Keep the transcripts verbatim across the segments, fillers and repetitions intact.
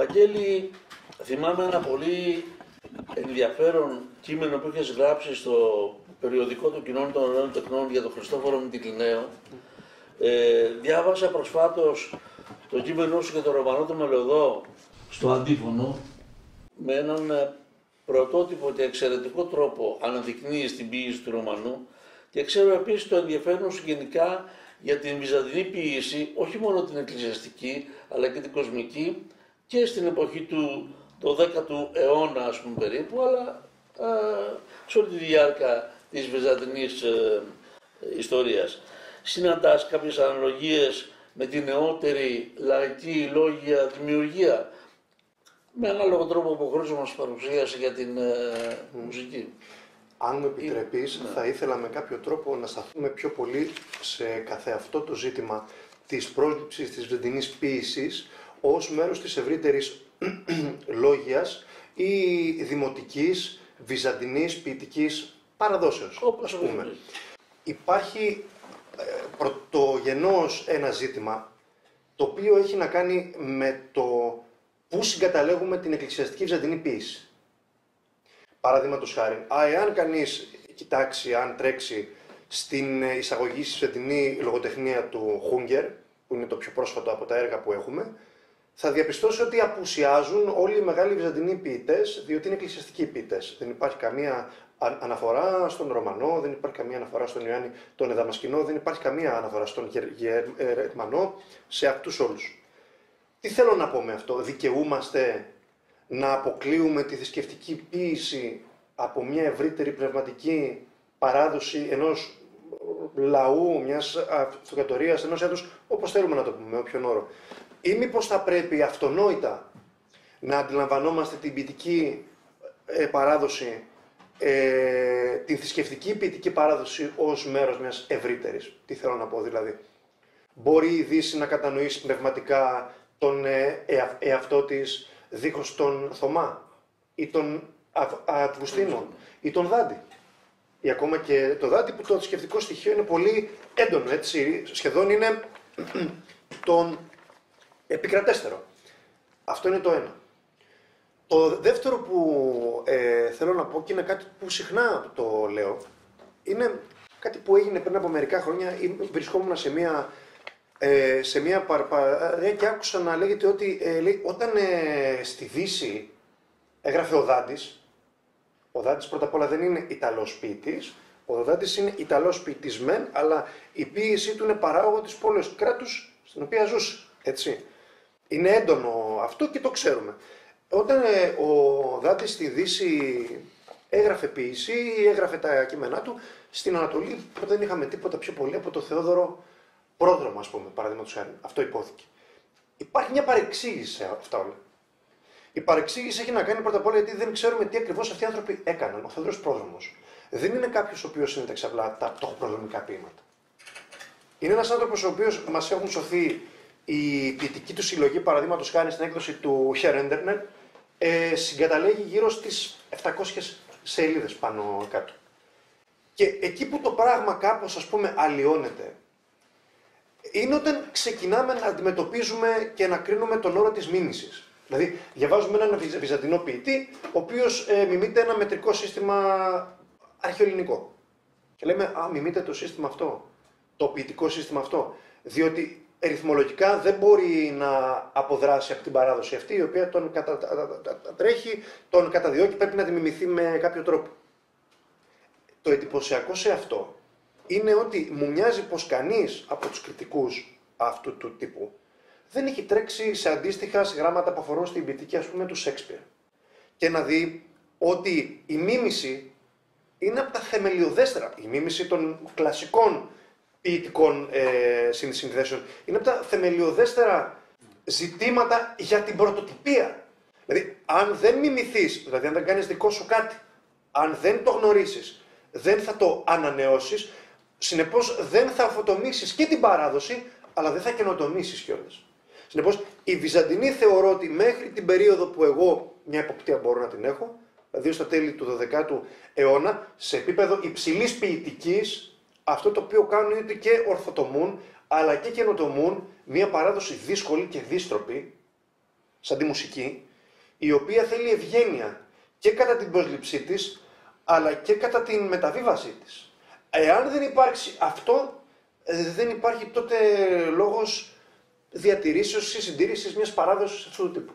Βαγγέλη, θυμάμαι ένα πολύ ενδιαφέρον κείμενο που είχες γράψει στο περιοδικό του Κοινών των Ωραίων Τεχνών για τον Χριστόφορο Μητυκλιναίο. Ε, διάβασα προσφάτως το κείμενό σου για τον Ρωμανό τον Μελωδό στο Αντίφωνο. Με έναν πρωτότυπο και εξαιρετικό τρόπο αναδεικνύει την ποίηση του Ρωμανού. Και ξέρω επίσης το ενδιαφέρον σου γενικά για την βυζαντινή ποίηση, όχι μόνο την εκκλησιαστική, αλλά και την κοσμική, και στην εποχή του το δέκατου αιώνα, ας πούμε, περίπου, αλλά ε, σε όλη τη διάρκεια της βυζαντινής ε, ε, ιστορίας. Συναντάς κάποιες αναλογίες με την νεότερη λαϊκή λόγια δημιουργία, με ανάλογο τρόπο που ο Χρήστος μας παρουσίασε για την ε, μουσική. Αν μου επιτρεπείς, ναι, θα ήθελα με κάποιο τρόπο να σταθούμε πιο πολύ σε καθεαυτό το ζήτημα της πρόσληψης της βυζαντινής ποίησης ως μέρος της ευρύτερης λόγιας ή δημοτικής βυζαντινής ποιητικής παραδόσεως. Όπως πούμε. Ναι. Υπάρχει ε, πρωτογενώς ένα ζήτημα το οποίο έχει να κάνει με το πού συγκαταλέγουμε την εκκλησιαστική βυζαντινή ποίηση. Παραδείγματος χάρη, α, εάν κανείς κοιτάξει, αν τρέξει στην εισαγωγή στη βυζαντινή λογοτεχνία του Χούγκερ, που είναι το πιο πρόσφατο από τα έργα που έχουμε, θα διαπιστώσει ότι απουσιάζουν όλοι οι μεγάλοι βυζαντινοί ποιητές, διότι είναι εκκλησιαστικοί ποιητές. Δεν υπάρχει καμία αναφορά στον Ρωμανό, δεν υπάρχει καμία αναφορά στον Ιωάννη τον Δαμασκηνό, δεν υπάρχει καμία αναφορά στον Γερμανό, σε αυτούς όλους. Τι θέλω να πω με αυτό, δικαιούμαστε να αποκλείουμε τη θρησκευτική ποίηση από μια ευρύτερη πνευματική παράδοση ενός λαού, μιας αυτοκρατορίας, ενός έτους, όπως θέλουμε να το πούμε, με όποιον όρο. Ή μήπως θα πρέπει αυτονόητα να αντιλαμβανόμαστε την ποιητική ε, παράδοση, ε, την θρησκευτική ποιητική παράδοση ως μέρος μιας ευρύτερης. Τι θέλω να πω δηλαδή. Μπορεί η Δύση να κατανοήσει πνευματικά τον ε, ε, εαυτό της δίχως τον Θωμά ή τον Αυγουστίνο ή τον Δάντη. Ή ακόμα και το Δάντη που το θρησκευτικό στοιχείο είναι πολύ έντονο, έτσι, σχεδόν είναι τον επικρατέστερο. Αυτό είναι το ένα. Το δεύτερο που ε, θέλω να πω και είναι κάτι που συχνά το λέω, είναι κάτι που έγινε πριν από μερικά χρόνια, βρισκόμουν σε μία Ε, σε μια παραπαρέα και άκουσα να λέγεται ότι ε, λέει, όταν ε, στη Δύση έγραφε ο Δάντης, ο Δάντης πρώτα απ' όλα δεν είναι Ιταλός ποιητής, ο Δάντης είναι Ιταλός ποιητής μεν, αλλά η ποίησή του είναι παράγωγο της πόλεως κράτους στην οποία ζούσε, έτσι. Είναι έντονο αυτό και το ξέρουμε. Όταν ε, ο Δάντης στη Δύση έγραφε ποίηση ή έγραφε τα κείμενά του, στην Ανατολή δεν είχαμε τίποτα πιο πολύ από το Θεόδωρο Πρόδρομο, ας πούμε, παραδείγματος χάρη. Αυτό υπόθηκε. Υπάρχει μια παρεξήγηση σε αυτά όλα. Η παρεξήγηση έχει να κάνει πρώτα απ' όλα γιατί δεν ξέρουμε τι ακριβώς αυτοί οι άνθρωποι έκαναν. Ο Θεόδωρος Πρόδρομος δεν είναι κάποιος ο οποίος συνέταξε απλά τα πτωχοπροδρομικά ποίηματα. Είναι ένας άνθρωπος ο οποίος μας έχουν σωθεί η ποιητική του συλλογή, παραδείγματος χάρη στην έκδοση του Χερέντερνερ, ε, συγκαταλέγει γύρω στις επτακόσιες σελίδες πάνω κάτω. Και εκεί που το πράγμα κάπως, ας πούμε, αλλοιώνεται, είναι όταν ξεκινάμε να αντιμετωπίζουμε και να κρίνουμε τον όρο της μίμησης. Δηλαδή, διαβάζουμε έναν βυζαντινό ποιητή, ο οποίος ε, μιμείται ένα μετρικό σύστημα αρχαιοελληνικό. Και λέμε, α, μιμείται το σύστημα αυτό, το ποιητικό σύστημα αυτό. Διότι ρυθμολογικά δεν μπορεί να αποδράσει από την παράδοση αυτή, η οποία τον κατατρέχει, τον καταδιώκει, πρέπει να τη μιμηθεί με κάποιο τρόπο. Το εντυπωσιακό σε αυτό είναι ότι μου μοιάζει πως κανείς από τους κριτικούς αυτού του τύπου δεν έχει τρέξει σε αντίστοιχα σε γράμματα που αφορούν στην ποιητική, ας πούμε, του Σέξπιρ. Και να δει ότι η μίμηση είναι από τα θεμελιωδέστερα. Η μίμηση των κλασικών ποιητικών ε, συνθέσεων είναι από τα θεμελιωδέστερα ζητήματα για την πρωτοτυπία. Δηλαδή, αν δεν μιμηθείς, δηλαδή αν δεν κάνεις δικό σου κάτι, αν δεν το γνωρίσεις, δεν θα το ανανεώσεις. Συνεπώς δεν θα αφοτομήσεις και την παράδοση, αλλά δεν θα καινοτομήσεις κιόλας. Συνεπώς οι Βυζαντινοί θεωρώ ότι μέχρι την περίοδο που εγώ μια εποπτεία μπορώ να την έχω, δηλαδή στα τέλη του δωδέκατου αιώνα, σε επίπεδο υψηλής ποιητικής, αυτό το οποίο κάνουν είναι ότι και ορθοτομούν, αλλά και καινοτομούν μια παράδοση δύσκολη και δύστροπη, σαν τη μουσική, η οποία θέλει ευγένεια και κατά την πρόσληψή της, αλλά και κατά την μεταβίβασή της. Εάν δεν υπάρξει αυτό, δεν υπάρχει τότε λόγος διατηρήσεως ή συντήρησης μιας παράδοσης αυτού του τύπου.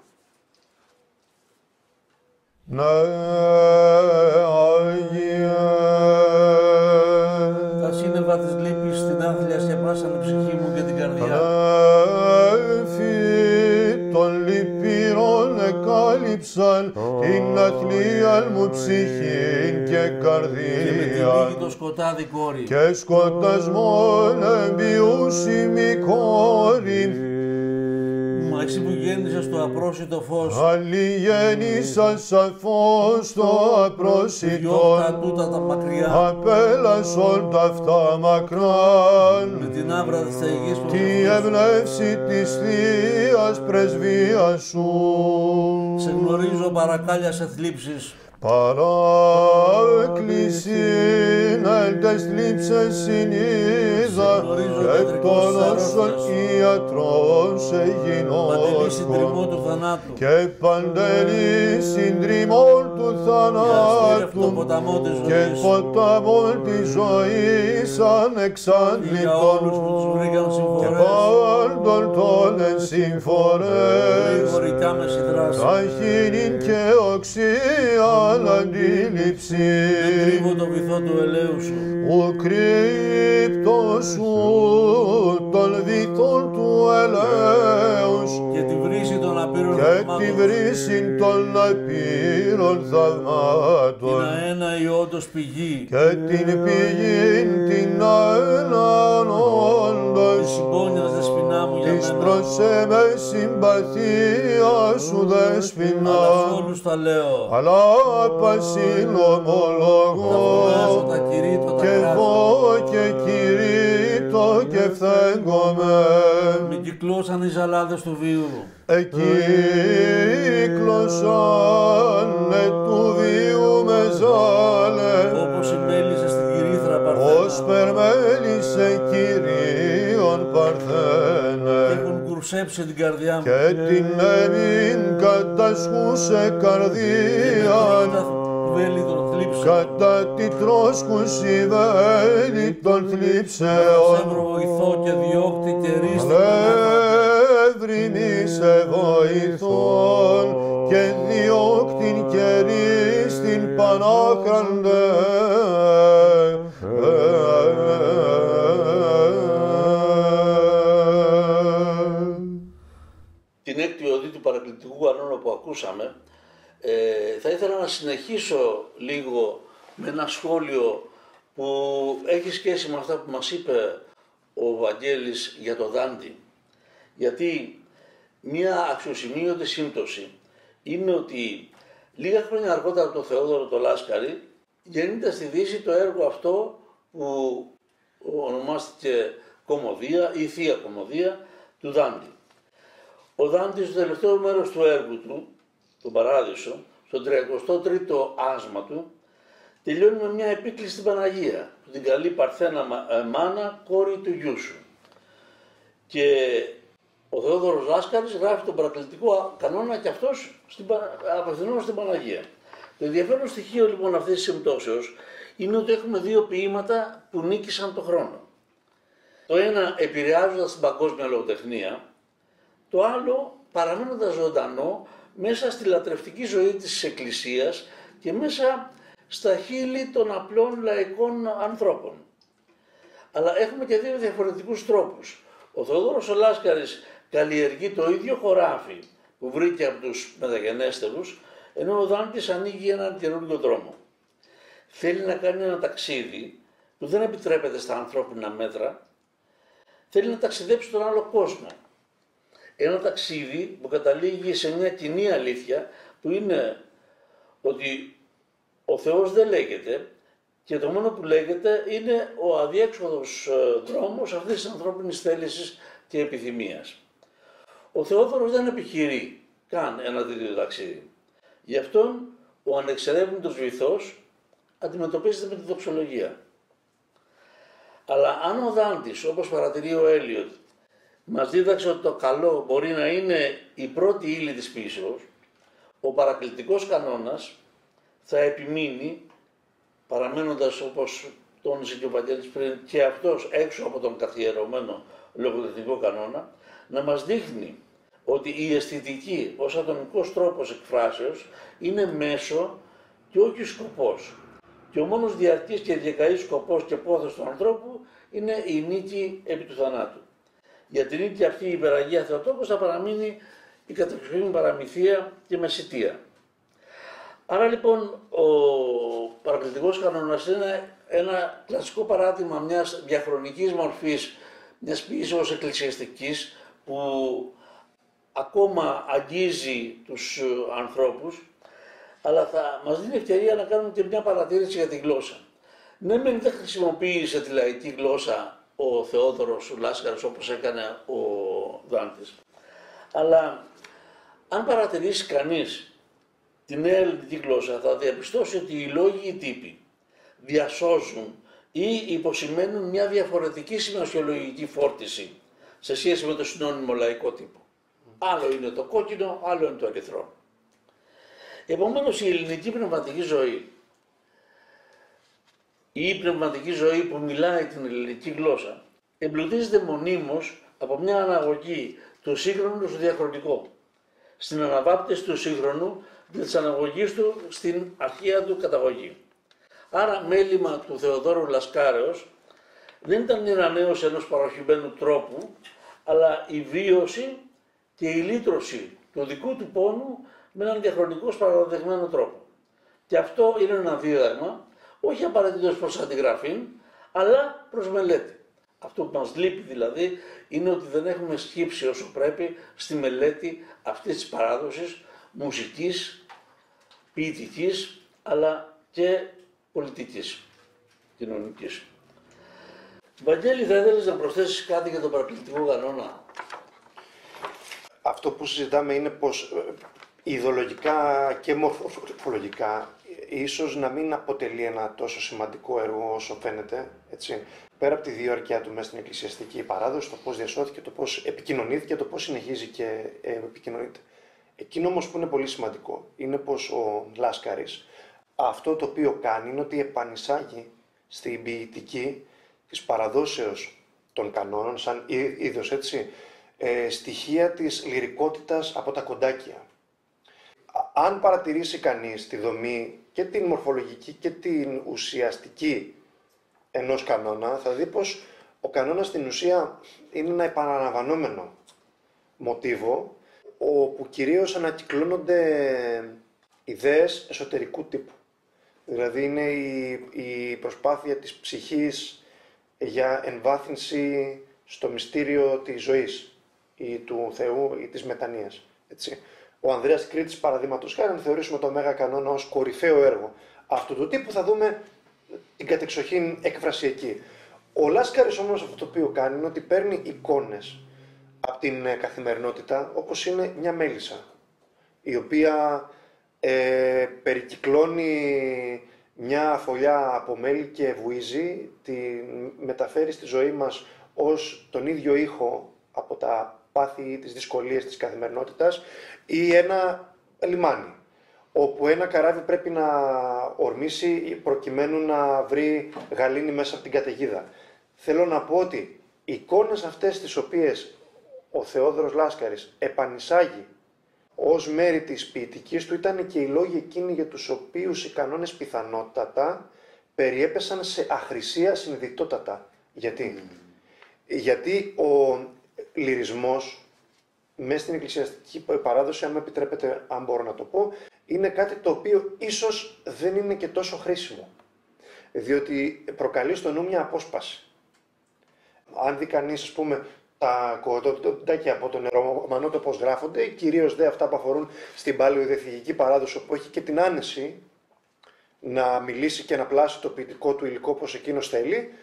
Τα σύννεφα της λύπης στην άθλια σκεπάσανε ψυχή μου και την καρδιά. Έφη των λυπήρων εκάλυψαν την αθλία μου ψυχή και καρδιά. Και με τη λίγη το σκοτάδι κόρη. Και σκοτασμόν εμπιούσιμη κόρη. Εσύ που γέννησες στο απρόσιτο φως. Άλλοι γέννησαν σαν φως στο απρόσιτο. Γιώτα τούτα τα μακριά. Απέλασον τα αυτά μακράν. Με την άβρα της Αγίας Προσευχής. Τη ευνεύση της Θείας Πρεσβείας σου. Σε γνωρίζω παρακάλια σε θλίψεις. Παράκλησιν εν τες θλίψες συνείδα, εκ των όσων ιατρός εγινώσκων, και παντελή συντριμών του θανάτου, και ποταμών της ζωής ανεξάντλητων, και πάντων των εν συμφορές, καχύνην και οξία. Αντίληψη. Δεν κρύβω το βυθό του ελέου σου. Ο κρύπτος σου των βυθών του ελέους. Και τη βρύση των απείρων θαυμάτων. Και τη βρύση των απείρων θαυμάτων. Την αένα η όντως πηγή. Και την πηγή την αέναν όντως. Τη συμπόνιας δεσποινά μου για μένα. Της προσέμες συμπαθίας σου δεσποινά. Αλλά σ' όλους τα λέω. Αλλά πασιλομολογώ και εγώ και κηρύττω και φθέγγομαι. Με κυκλώσαν οι ζαλάδες του βίου. Εκύκλωσανε του βίου με ζάλε. Όπως ημέλησε στην κυρίθρα Παρθένα. Ως περμέλησε κυρίων Παρθένε. Κουρσέψε την καρδιά μου. Και την έμειν κατασχούσε καρδίαν. Κατά τη τρόσκουση βέλη των θλίψεων. Σε βοηθώ και διώκτη και ρίστη. Αλεύρινη σε βοηθών και διώκτην και ρίστην πανάχραντε. Παρακλητικού κανόνα που ακούσαμε, ε, θα ήθελα να συνεχίσω λίγο με ένα σχόλιο που έχει σχέση με αυτά που μας είπε ο Βαγγέλης για τον Δάντη. Γιατί μια αξιοσημείωτη σύμπτωση είναι ότι λίγα χρόνια αργότερα από τον Θεόδωρο τον Λάσκαρη γεννείται στη Δύση το έργο αυτό που ονομάστηκε Κωμωδία ή Θεία Κωμωδία του Δάντη. Ο Δάντης στο τελευταίο μέρος του έργου του, τον Παράδεισο, στον τριακοστό τρίτο άσμα του, τελειώνει με μια επίκληση στην Παναγία, που την καλεί Παρθένα μάνα, κόρη του γιού σου. Και ο Θεόδωρος Λάσκαρης γράφει τον παρακλητικό κανόνα και αυτός απευθυνόμενος στην Παναγία. Το ενδιαφέρον στοιχείο λοιπόν αυτής της συμπτώσεως είναι ότι έχουμε δύο ποίηματα που νίκησαν τον χρόνο. Το ένα επηρεάζοντας την παγκόσμια λογοτεχνία. Το άλλο παραμένοντας ζωντανό μέσα στη λατρευτική ζωή της Εκκλησίας και μέσα στα χείλη των απλών λαϊκών ανθρώπων. Αλλά έχουμε και δύο διαφορετικούς τρόπους. Ο Θεόδωρος ο Λάσκαρης καλλιεργεί το ίδιο χωράφι που βρήκε από τους μεταγενέστερους, ενώ ο Δάντης ανοίγει έναν καινούργιο δρόμο. Θέλει να κάνει ένα ταξίδι που δεν επιτρέπεται στα ανθρώπινα μέτρα. Θέλει να ταξιδέψει τον άλλο κόσμο. Ένα ταξίδι που καταλήγει σε μια κοινή αλήθεια που είναι ότι ο Θεός δεν λέγεται και το μόνο που λέγεται είναι ο αδιέξοδος δρόμος αυτής της ανθρώπινης θέλησης και επιθυμίας. Ο Θεόδωρος δεν επιχειρεί καν ένα τέτοιο ταξίδι. Γι' αυτόν ο ανεξερεύνητος βυθός αντιμετωπίζεται με τη δοξολογία. Αλλά αν ο Δάντης, όπως παρατηρεί ο Έλιοτ, μας δίδαξε ότι το καλό μπορεί να είναι η πρώτη ύλη της ποιήσεως, ο παρακλητικός κανόνας θα επιμείνει, παραμένοντας όπως τόνισε και ο Πατήρ πριν και αυτός έξω από τον καθιερωμένο λογοτεχνικό κανόνα, να μας δείχνει ότι η αισθητική ως ατομικός τρόπος εκφράσεως είναι μέσο και όχι σκοπός. Και ο μόνος διαρκής και διακαής σκοπός και πόθος του ανθρώπου είναι η νίκη επί του θανάτου. Για την νίκη αυτή η υπεραγία Θεοτόκος θα παραμείνει η κατεξοχήν παραμυθία και μεσιτεία. Άρα λοιπόν ο παρακλητικός κανόνας είναι ένα κλασικό παράδειγμα μιας διαχρονικής μορφής, μιας ποιήσεως εκκλησιαστικής που ακόμα αγγίζει τους ανθρώπους, αλλά θα μας δίνει ευκαιρία να κάνουμε και μια παρατήρηση για τη γλώσσα. Ναι, μεν δεν χρησιμοποίησε τη λαϊκή γλώσσα ο Θεόδωρος Λάσκαρης όπως έκανε ο Δάντης, αλλά αν παρατηρήσει κανείς τη νέα ελληνική γλώσσα θα διαπιστώσει ότι οι λόγοι ή τύποι διασώζουν ή υποσημαίνουν μια διαφορετική σημασιολογική φόρτιση σε σχέση με το συνώνυμο λαϊκό τύπο. Άλλο είναι το κόκκινο, άλλο είναι το ερυθρό. Επομένως η ελληνική πνευματική ζωή ή η πνευματική ζωή που μιλάει την ελληνική γλώσσα εμπλουτίζεται μονίμως από μια αναγωγή του σύγχρονου στο διαχρονικό, στην αναβάπτιση του σύγχρονου και της αναγωγής του στην αρχαία του καταγωγή. Άρα μέλημα του Θεοδόρου Λασκάρεως δεν ήταν η ανανέωση ενός παροχημένου τρόπου, αλλά η βίωση και η λύτρωση του δικού του πόνου με έναν διαχρονικό παραδεδειγμένο τρόπο. Και αυτό είναι ένα δίδαγμα, όχι απαραίτητος προς αντιγραφή, αλλά προς μελέτη. Αυτό που μας λείπει δηλαδή είναι ότι δεν έχουμε σκύψει όσο πρέπει στη μελέτη αυτής της παράδοσης, μουσικής, ποιητικής, αλλά και πολιτικής, κοινωνικής. Βαγγέλη, θα ήθελες να προσθέσεις κάτι για τον παρακλητικό κανόνα? Αυτό που συζητάμε είναι πως ιδεολογικά και μορφολογικά ίσως να μην αποτελεί ένα τόσο σημαντικό έργο όσο φαίνεται, έτσι. Πέρα από τη διάρκεια του μέσα στην εκκλησιαστική παράδοση, το πώς διασώθηκε, το πώς επικοινωνήθηκε, το πώς συνεχίζει και επικοινωνείται. Εκείνο όμως που είναι πολύ σημαντικό είναι πως ο Λάσκαρης αυτό το οποίο κάνει είναι ότι επανεισάγει στην ποιητική της παραδόσεως των κανόνων, σαν είδος, έτσι, ε, στοιχεία της λυρικότητας από τα κοντάκια. Αν παρατηρήσει κανείς τη δομή και την μορφολογική και την ουσιαστική ενός κανόνα, θα δει πως ο κανόνας στην ουσία είναι ένα επαναλαμβανόμενο μοτίβο, όπου κυρίως ανακυκλώνονται ιδέες εσωτερικού τύπου. Δηλαδή είναι η, η προσπάθεια της ψυχής για εμβάθυνση στο μυστήριο της ζωής ή του Θεού ή της μετανοίας, έτσι. Ο Ανδρέας Κρήτης, παραδείγματος χάρη, αν θεωρήσουμε το Μέγα Κανόνα ως κορυφαίο έργο αυτού του τύπου, θα δούμε την κατεξοχήν έκφραση εκεί. Ο Λάσκαρης όμως αυτό το οποίο κάνει είναι ότι παίρνει εικόνες από την καθημερινότητα, όπως είναι μια μέλισσα, η οποία ε, περικυκλώνει μια φωλιά από μέλι και βουίζει, τη μεταφέρει στη ζωή μας ως τον ίδιο ήχο από τα πάθη ή τις δυσκολίες της καθημερινότητας, ή ένα λιμάνι, όπου ένα καράβι πρέπει να ορμήσει προκειμένου να βρει γαλήνη μέσα από την καταιγίδα. Θέλω να πω ότι οι εικόνες αυτές τις οποίες ο Θεόδωρος Λάσκαρης επανεισάγει ως μέρη της ποιητικής του ήταν και οι λόγοι εκείνοι για τους οποίους οι κανόνες πιθανότατα περιέπεσαν σε αχρησία συνειδητότατα. Γιατί? Mm. Γιατί ο λυρισμός μέσα στην εκκλησιαστική παράδοση, αν με επιτρέπετε, αν μπορώ να το πω, είναι κάτι το οποίο ίσως δεν είναι και τόσο χρήσιμο, διότι προκαλεί στο νου μια απόσπαση. Αν δει κανείς, ας πούμε, τα κοντάκια από τον Ρωμανό το πώς γράφονται, κυρίως δε αυτά που αφορούν στην παλαιοδιαθηκική παράδοση, όπου έχει και την άνεση να μιλήσει και να πλάσει το ποιητικό του υλικό όπως εκείνος θέλει,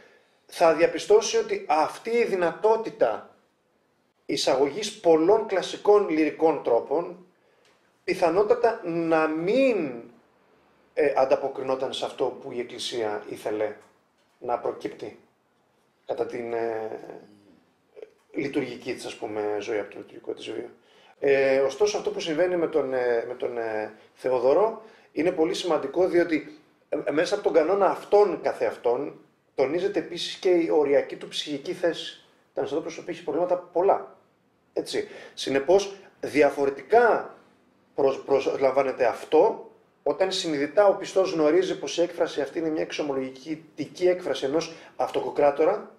θα διαπιστώσει ότι αυτή η δυνατότητα εισαγωγής πολλών κλασικών λυρικών τρόπων πιθανότατα να μην ε, ανταποκρινόταν σε αυτό που η Εκκλησία ήθελε να προκύπτει κατά την ε, λειτουργική της, ας πούμε, ζωή, από το λειτουργικό της ζωή. Ε, ωστόσο, αυτό που συμβαίνει με τον, με τον ε, Θεόδωρο είναι πολύ σημαντικό, διότι μέσα από τον κανόνα αυτόν καθεαυτόν τονίζεται επίσης και η οριακή του ψυχική θέση. Ήταν σε αυτό που είχε προβλήματα πολλά. Έτσι. Συνεπώς, διαφορετικά προσ, προσλαμβάνεται αυτό όταν συνειδητά ο πιστός γνωρίζει πως η έκφραση αυτή είναι μια εξομολογητική έκφραση ενός αυτοκοκράτορα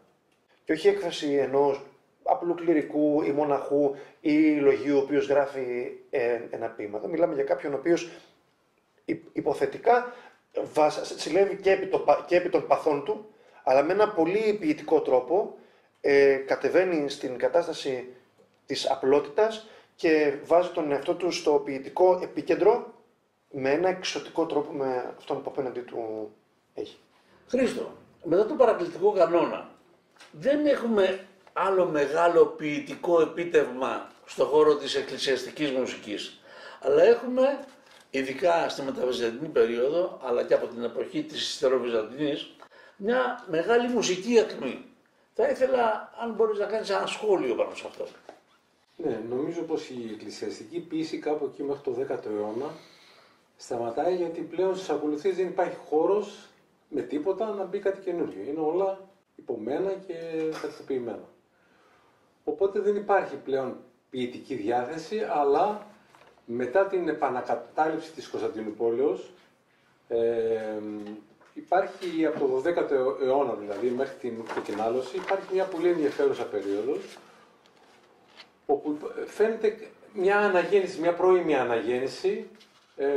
και όχι έκφραση ενός απλού κληρικού ή μοναχού ή λογίου ο οποίος γράφει ε, ένα ποίημα. Εδώ μιλάμε για κάποιον ο οποίος υποθετικά συλλεύει και επί, το, και επί των παθών του, αλλά με ένα πολύ ποιητικό τρόπο ε, κατεβαίνει στην κατάσταση της απλότητας και βάζει τον εαυτό του στο ποιητικό επίκεντρο με ένα εξωτικό τρόπο με αυτόν που απέναντι του έχει. Χρήστο, μετά τον παρακλητικό κανόνα, δεν έχουμε άλλο μεγάλο ποιητικό επίτευγμα στον χώρο της εκκλησιαστικής μουσικής, αλλά έχουμε, ειδικά στη μεταβυζαντινή περίοδο, αλλά και από την εποχή της Ιστεροβυζαντινής, μια μεγάλη μουσική ακμή. Θα ήθελα, αν μπορείς, να κάνεις ένα σχόλιο πάνω σε αυτό. Ναι, νομίζω πως η εκκλησιαστική ποίηση κάπου εκεί μέχρι το δέκατο αιώνα σταματάει, γιατί πλέον στις ακολουθίες δεν υπάρχει χώρος με τίποτα να μπει κάτι καινούριο. Είναι όλα υπομένα και τακτοποιημένα. Οπότε δεν υπάρχει πλέον ποιητική διάθεση, αλλά μετά την επανακατάληψη της Κωνσταντινουπόλεως ε, υπάρχει από το δέκατο αιώνα δηλαδή μέχρι την επικοινάλωση, υπάρχει μια πολύ ενδιαφέρουσα περίοδος όπου φαίνεται μια αναγέννηση, μια πρώιμη αναγέννηση ε,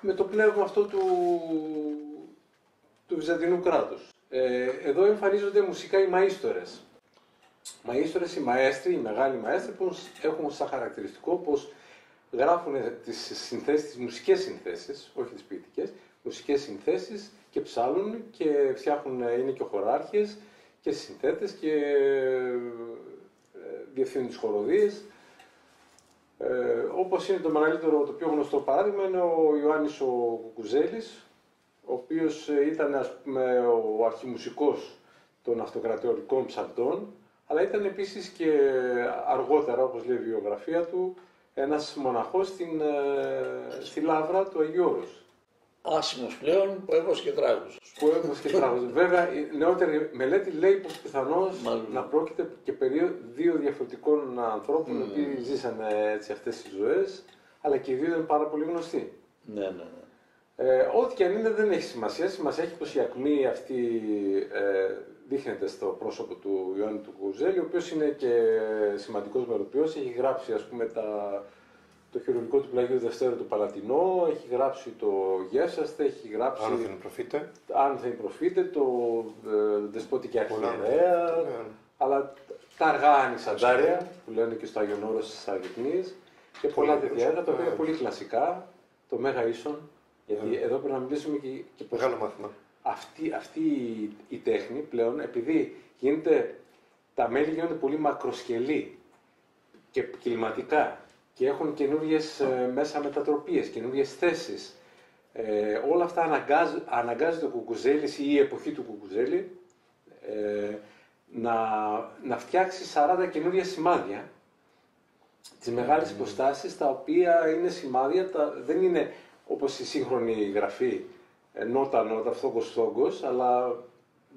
με το πνεύμα αυτό του, του Βυζαντινού κράτους. Ε, εδώ εμφανίζονται μουσικά οι μαΐστορες. Μαΐστορες, οι μαέστροι, οι μεγάλοι μαέστροι που έχουν σαν χαρακτηριστικό πως γράφουν τις συνθέσεις, τις μουσικές συνθέσεις, όχι τις ποιητικές, μουσικές συνθέσεις και ψάλλουν και φτιάχνουν, είναι και χοράρχες και συνθέτες και διευθύνουν τις χοροδίες. Ε, όπως είναι το μεγαλύτερο, το πιο γνωστό παράδειγμα είναι ο Ιωάννης ο Κουκουζέλης, ο οποίος ήταν, ας πούμε, ο αρχιμουσικός των αυτοκρατορικών ψαλτών, αλλά ήταν επίσης και αργότερα, όπως λέει η βιογραφία του, ένας μοναχός στην, στη Λαύρα του Αγίου Όρους. Άσημος πλέον, που έβος και τράγους. Που έβος και τράγους. Βέβαια, η νεότερη μελέτη λέει πως πιθανώς Μάλιστα. να πρόκειται και περί δύο διαφορετικών ανθρώπων, mm. που ζήσαν έτσι αυτές τις ζωές, αλλά και οι δύο ήταν πάρα πολύ γνωστοί. Ναι, ναι, ναι. Ε, ό,τι και αν είναι δεν έχει σημασία. Σημασία έχει πως η ακμή αυτή ε, δείχνεται στο πρόσωπο του Ιωάννη του Κουκουζέλη, ο οποίος είναι και σημαντικός μεροποιός. Έχει γράψει, ας πούμε, τα, το χειρουργικό του πλαγίου Δευτέρου του Παλατινό, έχει γράψει το Γεύσαστε, έχει γράψει Άνθεν Προφήτε, Άνθεν Προφήτε, το ε, Δεσπότικη Αρχιερέα, ναι. αλλά τα αργά Ανοιξαντάρια που λένε και στο Άγιον Όρος της Αγρυπνής και πολλά τέτοια έργα, τα οποία είναι πολύ κλασικά, το Μέγα Ίσον. Γιατί εδώ πρέπει να μιλήσουμε και, και μεγάλο μάθημα. Αυτή, αυτή η, η τέχνη πλέον, επειδή γίνεται, τα μέλη γίνονται πολύ μακροσκελή και κλιματικά και έχουν καινούργιες ε, μέσα μετατροπίες, καινούργιες θέσεις, ε, όλα αυτά αναγκάζ, αναγκάζεται ο Κουκουζέλης ή η εποχή του Κουκουζέλη ε, να, να φτιάξει σαράντα καινούργια σημάδια, τις μεγάλες mm. υποστάσεις, τα οποία είναι σημάδια, τα, δεν είναι όπως η σύγχρονη γραφή, νότα-νότα, φθόγκος-φθόγκος, αλλά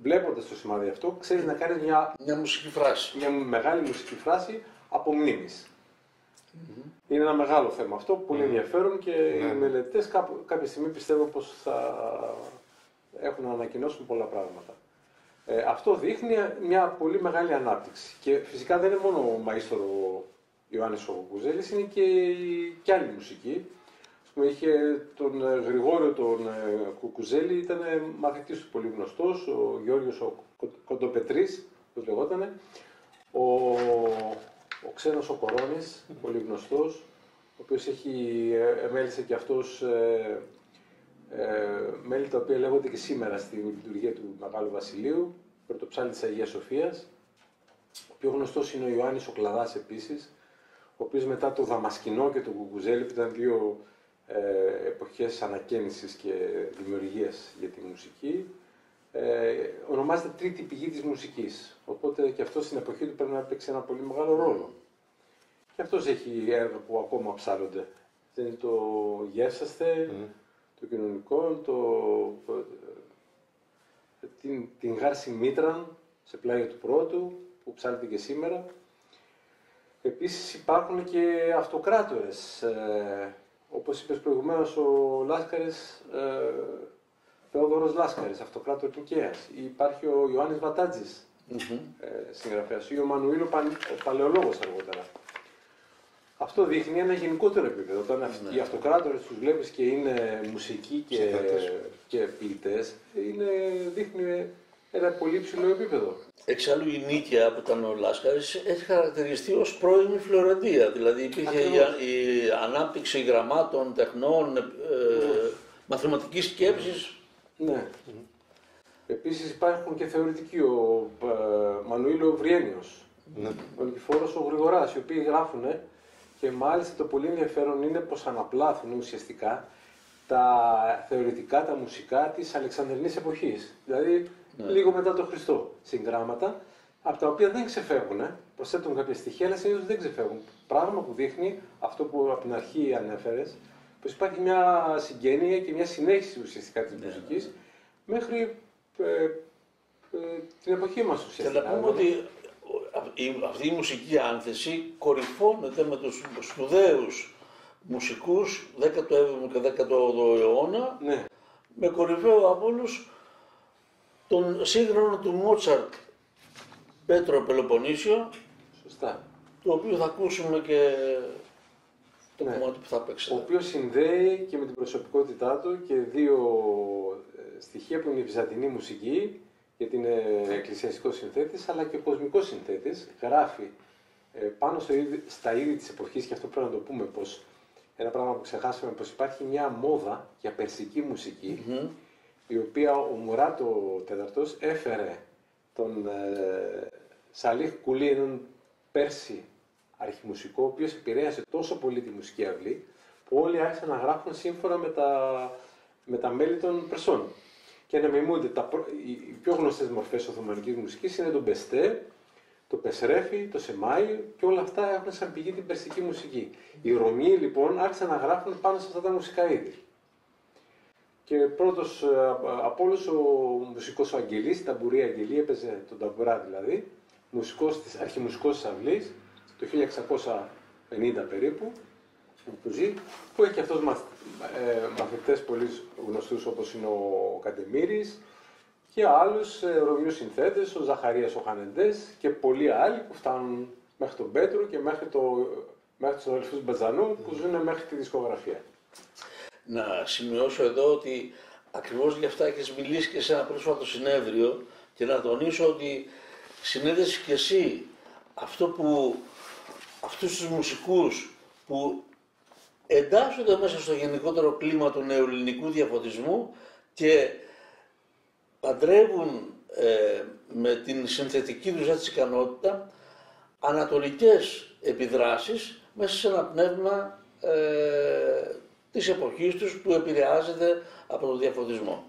βλέποντας το σημάδι αυτό, ξέρεις να κάνεις μια, μια, μουσική φράση. μια μεγάλη μουσική φράση από μνήμης. Mm-hmm. Είναι ένα μεγάλο θέμα αυτό, πολύ mm-hmm. ενδιαφέρον και mm-hmm. οι μελετητές κάπου, κάποια στιγμή πιστεύω πως θα έχουν να ανακοινώσουν πολλά πράγματα. Ε, αυτό δείχνει μια πολύ μεγάλη ανάπτυξη και φυσικά δεν είναι μόνο ο μαΐστορο Ιωάννης ο Κουκουζέλης, είναι και, και άλλη μουσική. Είχε τον Γρηγόριο τον Κουκουζέλη, ήταν μαθητής του πολύ γνωστός, ο Γεώργιος ο Κοντοπετρής, όπως λεγότανε, ο, ο Ξένος ο Κορώνης, πολύ γνωστός, ο οποίος έχει, μέλησε και αυτός ε, ε, μέλη τα οποία λέγονται και σήμερα στη λειτουργία του Μεγάλου Βασιλείου, πρωτοψάλτη της Αγίας Σοφίας. Ο πιο γνωστός είναι ο Ιωάννης ο Κλαδάς επίσης, ο οποίος μετά το Δαμασκηνό και τον Κουκουζέλη, που ήταν δύο εποχές ανακαίνησης και δημιουργίας για τη μουσική, ε, ονομάζεται τρίτη πηγή της μουσικής. Οπότε και αυτό στην εποχή του πρέπει να παίξει ένα πολύ μεγάλο ρόλο. Και αυτός έχει έργα που ακόμα ψάλλονται. Είναι το γεύσαστε, mm. το κοινωνικό, το, την, την γάρση μήτραν σε πλάγιο του πρώτου, που ψάλλεται και σήμερα. Επίσης υπάρχουν και αυτοκράτορες. Ε, όπως είπες προηγουμένως, ο Λάσκαρης, ε, Θεόδωρος Λάσκαρης, αυτοκράτορ Νικαίας. Υπάρχει ο Ιωάννης Βατάτζης, mm-hmm. ε, συγγραφέας, ή ο Μανουήλ Παλαιολόγος αργότερα. Αυτό δείχνει ένα γενικότερο επίπεδο. Όταν ναι. οι αυτοκράτορες τους βλέπεις και είναι μουσικοί και, και ποιητές, είναι, δείχνει ένα πολύ ψηλό επίπεδο. Εξάλλου η Νίκαια που ήταν ο Λάσκαρης έχει χαρακτηριστεί ως πρώιμη Φλωρεντία. Δηλαδή υπήρχε η, η ανάπτυξη γραμμάτων, τεχνών, ε, ναι. μαθηματικής σκέψης. Ναι. Επίσης υπάρχουν και θεωρητικοί, ο ε, Μανουήλο Βριένιος, ναι. ο Νικηφόρος ο Γρηγοράς, οι οποίοι γράφουν. Και μάλιστα το πολύ ενδιαφέρον είναι πως αναπλάθουν ουσιαστικά τα θεωρητικά, τα μουσικά της Αλεξανδρινής εποχής. Δηλαδή ναι. λίγο μετά τον Χριστό. Συγγράμματα από τα οποία δεν ξεφεύγουν. Προσθέτουν κάποια στοιχεία, αλλά συνήθως δεν ξεφεύγουν. Πράγμα που δείχνει αυτό που από την αρχή ανέφερες, πως υπάρχει μια συγγένεια και μια συνέχιση ουσιαστικά της ναι, μουσικής ναι, ναι. μέχρι ε, ε, την εποχή μας ουσιαστικά. Θα πούμε ότι... αυτή η μουσική άνθεση κορυφώνεται με τους σπουδαίους μουσικούς δέκατου έβδομου και δέκατου όγδοου αιώνα ναι. με κορυφαίο από όλους τον σύγχρονο του Μότσαρτ Πέτρο Πελοποννήσιο. Σωστά. Το οποίο θα ακούσουμε και το ναι. κομμάτι που θα παίξετε. Ο οποίος συνδέει και με την προσωπικότητά του και δύο στοιχεία που είναι η βυζαντινή μουσική, γιατί είναι εκκλησιαστικός συνθέτης, αλλά και κοσμικός συνθέτης. Γράφει ε, πάνω στο είδη, στα είδη της εποχής, και αυτό πρέπει να το πούμε, πως ένα πράγμα που ξεχάσαμε, πως υπάρχει μια μόδα για περσική μουσική, mm-hmm. η οποία ο Μουράτο τέταρτος έφερε τον ε, Σαλίχ Κουλί, έναν Πέρση αρχιμουσικό, ο οποίος επηρέασε τόσο πολύ τη μουσική αυλή, που όλοι άρχισαν να γράφουν σύμφωνα με τα, με τα μέλη των Περσών. Και να μιμούνται τα προ... οι πιο γνωστές μορφές οθωμανικής μουσικής είναι το μπεστέ, το πεσρέφι, το σεμάι, και όλα αυτά έχουν σαν πηγή την περσική μουσική. Οι Ρωμιοί λοιπόν άρχισαν να γράφουν πάνω σε αυτά τα μουσικά είδη. Και πρώτος από όλους ο μουσικός ο Αγγελής, ταμπουρή Αγγελή, έπαιζε τον ταμπουρά δηλαδή, μουσικός της, αρχιμουσικός της αυλής, το χίλια εξακόσια πενήντα περίπου, που, ζει, που έχει και αυτός μαθ, ε, μαθητές πολύ γνωστούς όπως είναι ο Καντεμύρης και άλλους ε, Ρωμιούς συνθέτες, ο Ζαχαρίας ο Χανεντές και πολλοί άλλοι που φτάνουν μέχρι τον Πέτρο και μέχρι, το, μέχρι τους αδελφούς Μπατζανού που ζουν μέχρι τη δισκογραφία. Να σημειώσω εδώ ότι ακριβώς για αυτά έχεις μιλήσει και σε ένα πρόσφατο συνέδριο, και να τονίσω ότι συνέδεσαι και εσύ αυτό που, αυτούς τους μουσικούς που εντάσσονται μέσα στο γενικότερο κλίμα του νεοελληνικού διαφωτισμού και παντρεύουν ε, με την συνθετική τους έτσι ικανότητα ανατολικές επιδράσεις μέσα σε ένα πνεύμα ε, της εποχής τους που επηρεάζεται από τον διαφωτισμό.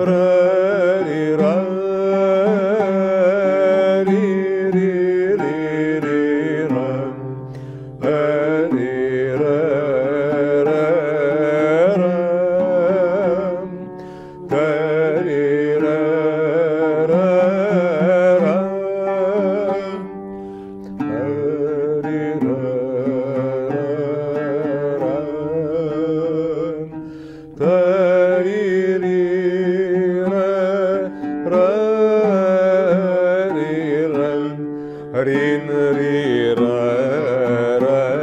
Right. Tiri ra ra ra